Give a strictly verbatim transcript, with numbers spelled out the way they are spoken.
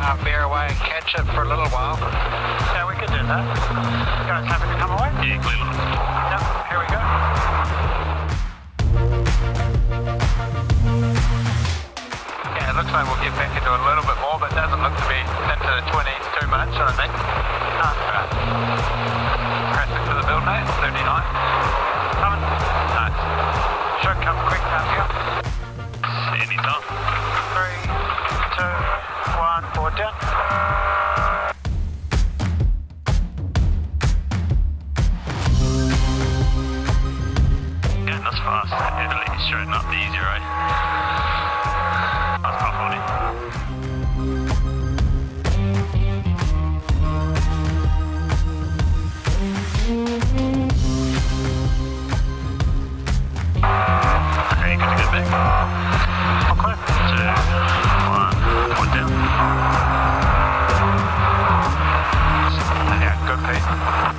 half beer away and catch it for a little while. Yeah, we could do that. You guys happy to come away? Yeah, clearly. Yep, here we go. Yeah, it looks like we'll get back into a little bit more, but it doesn't look to be into the twenties too much, I think. No. Right. Crashing to the build now, thirty-nine. Coming. Nice. Should come quick down here. Sandy's on. Three, two, one, forward down. Getting this fast, it'll let you straighten up the easier, right? That's not funny. Okay, good to get back. Okay. Two, one, forward down. Yeah, good, Pete.